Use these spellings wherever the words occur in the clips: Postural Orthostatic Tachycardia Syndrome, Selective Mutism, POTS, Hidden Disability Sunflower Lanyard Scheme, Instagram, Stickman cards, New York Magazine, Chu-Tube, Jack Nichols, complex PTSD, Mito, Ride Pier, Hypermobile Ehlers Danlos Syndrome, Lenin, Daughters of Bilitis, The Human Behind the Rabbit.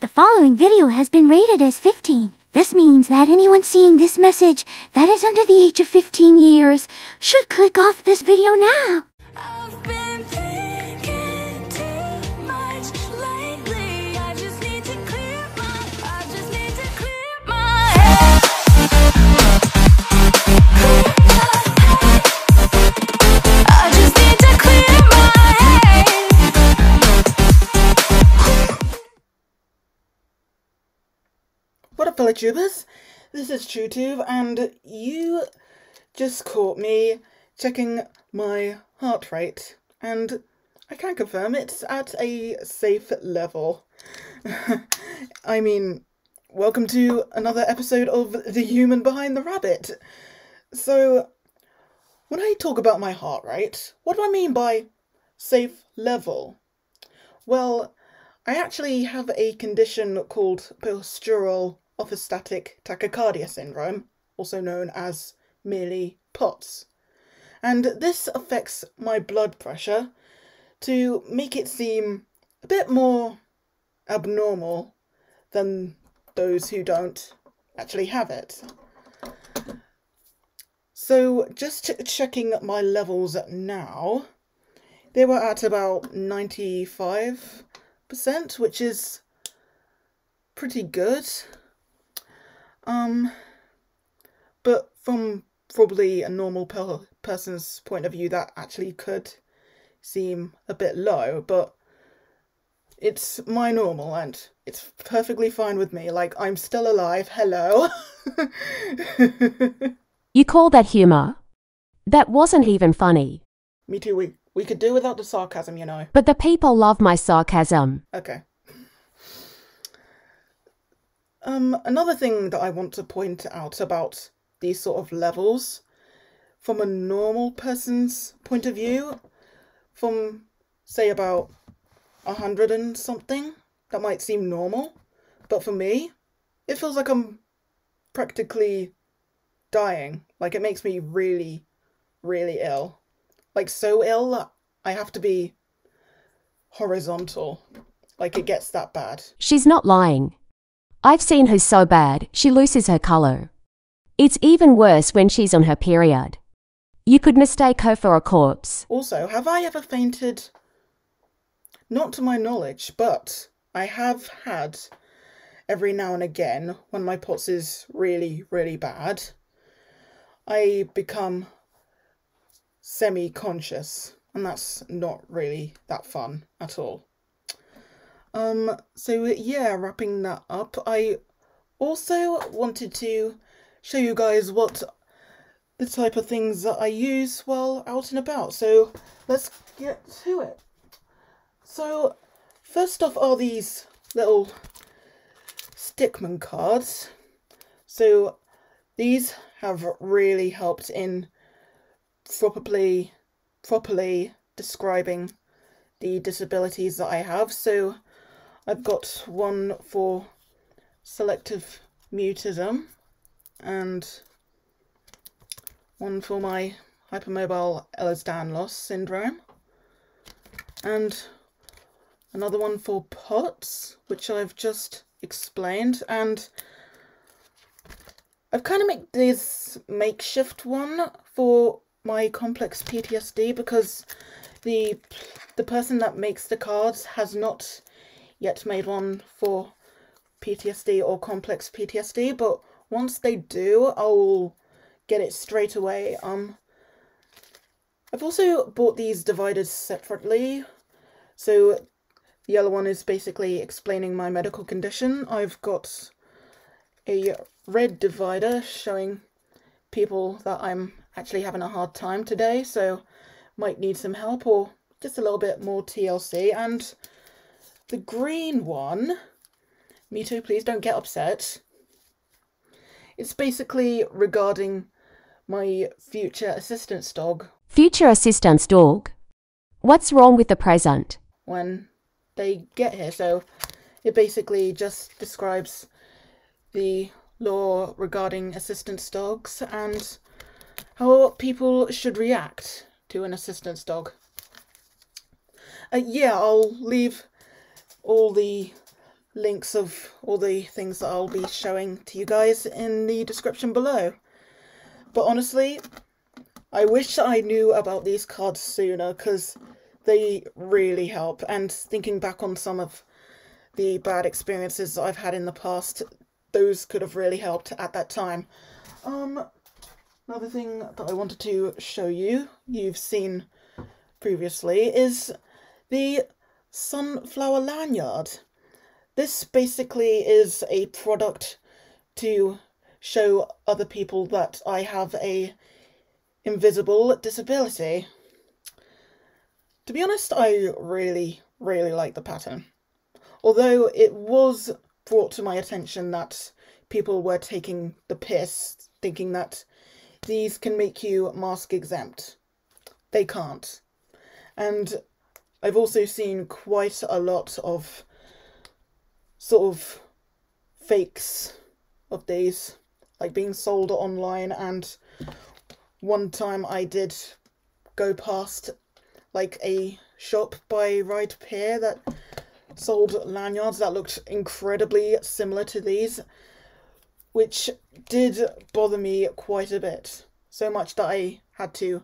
The following video has been rated as 15. This means that anyone seeing this message that is under the age of 15 years should click off this video now. I've been thinking too much lately. What up, fellow tubers? This is Chu-Tube, and you just caught me checking my heart rate, and I can confirm it's at a safe level. I mean, welcome to another episode of The Human Behind the Rabbit. So, when I talk about my heart rate, what do I mean by safe level? Well, I actually have a condition called Postural Orthostatic Tachycardia Syndrome, also known as merely POTS. And this affects my blood pressure to make it seem a bit more abnormal than those who don't actually have it. So just checking my levels now, they were at about 95%, which is pretty good. But from probably a normal person's point of view, that actually could seem a bit low, but it's my normal and it's perfectly fine with me. Like, I'm still alive. Hello. You call that humor? That wasn't even funny. Me too. We could do without the sarcasm, you know. But the people love my sarcasm. Okay. Another thing that I want to point out about these sort of levels from a normal person's point of view, from say about 100 and something, that might seem normal, but for me it feels like I'm practically dying. Like, it makes me really, really ill. Like, so ill I have to be horizontal. Like, it gets that bad. She's not lying. I've seen her so bad, she loses her colour. It's even worse when she's on her period. You could mistake her for a corpse. Also, have I ever fainted? Not to my knowledge, but I have had every now and again when my POTS is really, really bad. I become semi-conscious, and that's not really that fun at all. So yeah, wrapping that up, I also wanted to show you guys what the type of things that I use while out and about. So let's get to it. So first off are these little Stickman cards. So these have really helped in properly describing the disabilities that I have. So I've got one for Selective Mutism and one for my Hypermobile Ehlers Danlos Syndrome and another one for POTS, which I've just explained, and I've kind of made this makeshift one for my complex PTSD because the person that makes the cards has not yet made one for PTSD or complex PTSD, but once they do, I'll get it straight away. I've also bought these divided separately. So the yellow one is basically explaining my medical condition. I've got a red divider showing people that I'm actually having a hard time today, so might need some help or just a little bit more TLC. And the green one, Mito, please don't get upset. It's basically regarding my future assistance dog. Future assistance dog? What's wrong with the present? When they get here. So it basically just describes the law regarding assistance dogs and how people should react to an assistance dog. Yeah, I'll leave all the links of all the things that I'll be showing to you guys in the description below. But honestly, I wish I knew about these cards sooner, because they really help. And thinking back on some of the bad experiences that I've had in the past, those could have really helped at that time. Another thing that I wanted to show you, you've seen previously, is the Sunflower Lanyard. This basically is a product to show other people that I have a invisible disability. To be honest, I really like the pattern. Although it was brought to my attention that people were taking the piss, thinking that these can make you mask exempt. They can't. And I've also seen quite a lot of sort of fakes of these, like being sold online. And one time I did go past like a shop by Ride Pier that sold lanyards that looked incredibly similar to these, which did bother me quite a bit, so much that I had to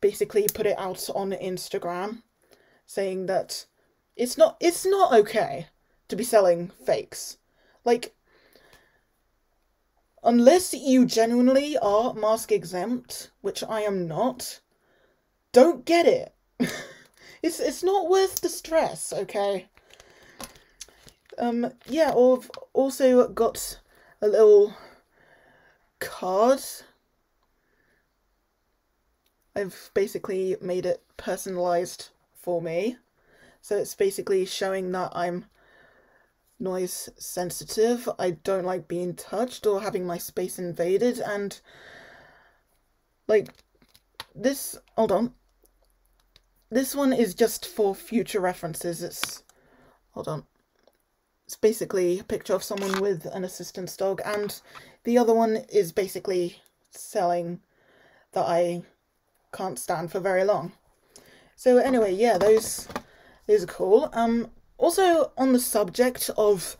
basically put it out on Instagram saying that it's not okay to be selling fakes. Like, unless you genuinely are mask exempt, which I am not, don't get it. it's not worth the stress, okay? Yeah, I've also got a little card. I've basically made it personalised for me. So it's basically showing that I'm noise sensitive, I don't like being touched or having my space invaded, and like this, hold on, this one is just for future references. It's, hold on, it's basically a picture of someone with an assistance dog, and the other one is basically selling that I can't stand for very long. So anyway, yeah, those are cool. Also, on the subject of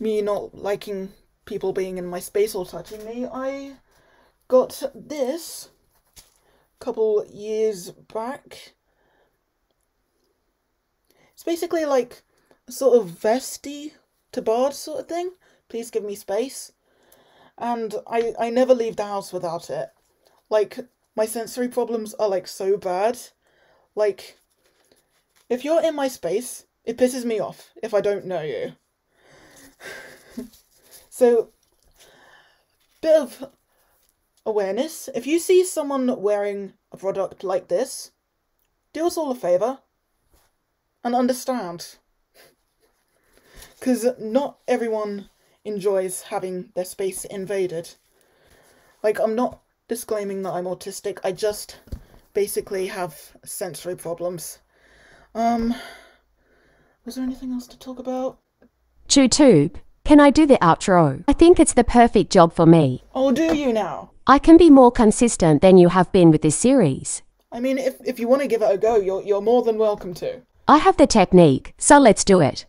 me not liking people being in my space or touching me, I got this a couple years back. It's basically like sort of vesty to barred sort of thing. Please give me space. And I never leave the house without it. Like, my sensory problems are like so bad. Like, if you're in my space, it pisses me off if I don't know you. So, bit of awareness. If you see someone wearing a product like this, do us all a favour and understand. Because not everyone enjoys having their space invaded. Like, I'm not disclaiming that I'm autistic, I just basically have sensory problems. Was there anything else to talk about? Chu-Tube, can I do the outro? I think it's the perfect job for me. Oh, do you now? I can be more consistent than you have been with this series. I mean, if you want to give it a go, you're more than welcome to. I have the technique, so let's do it.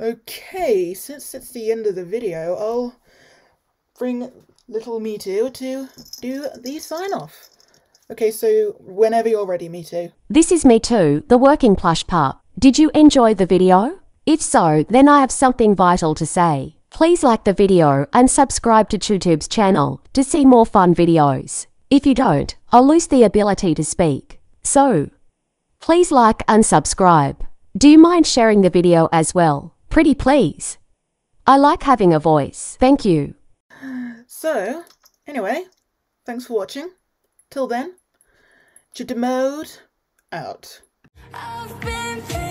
Okay, since it's the end of the video, I'll bring little Mito to do the sign-off. Okay, so whenever you're ready, Mito. This is Mito, the working plush pup. Did you enjoy the video? If so, then I have something vital to say. Please like the video and subscribe to Chu-Tube's channel to see more fun videos. If you don't, I'll lose the ability to speak. So, please like and subscribe. Do you mind sharing the video as well? Pretty please. I like having a voice. Thank you. So, anyway, thanks for watching. Till then, Chu-Tube mode out. I've been